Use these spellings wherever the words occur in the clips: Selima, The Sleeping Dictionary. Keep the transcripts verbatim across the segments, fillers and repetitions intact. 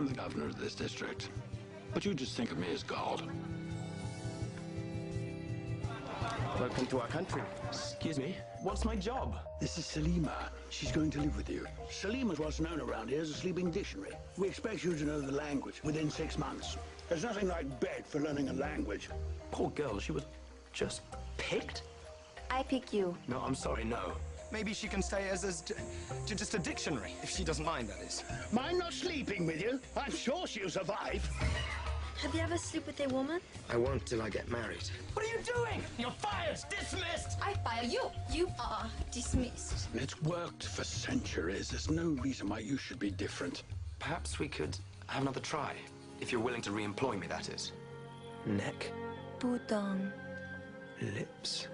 I'm the governor of this district, but you just think of me as gold. Welcome to our country. Excuse me? What's my job? This is Selima. She's going to live with you. Selima's what's known around here as a sleeping dictionary. We expect you to know the language within six months. There's nothing like bed for learning a language. Poor girl, she was just picked? I pick you. No, I'm sorry, no. Maybe she can stay as, as just a dictionary, if she doesn't mind, that is. Mind not sleeping with you? I'm sure she'll survive. Have you ever slept with a woman? I won't till I get married. What are you doing? You're fired! Dismissed! I fire you! You are dismissed. It's worked for centuries. There's no reason why you should be different. Perhaps we could have another try. If you're willing to re-employ me, that is. Neck. Budong. Lips.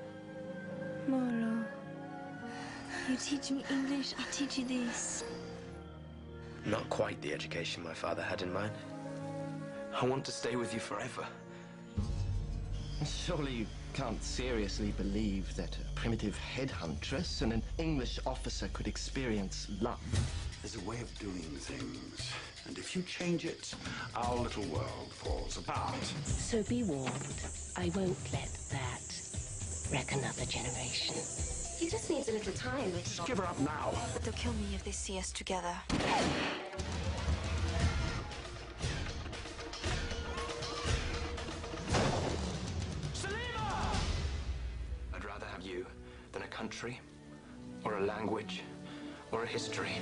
Molo. You teach me English, I teach you this. Not quite the education my father had in mind. I want to stay with you forever. Surely you can't seriously believe that a primitive headhuntress and an English officer could experience love. There's a way of doing things, and if you change it, our little world falls apart. So be warned, I won't let that wreck another generation. He just needs a little time. Just give her up now. But they'll kill me if they see us together. You than a country, or a language, or a history.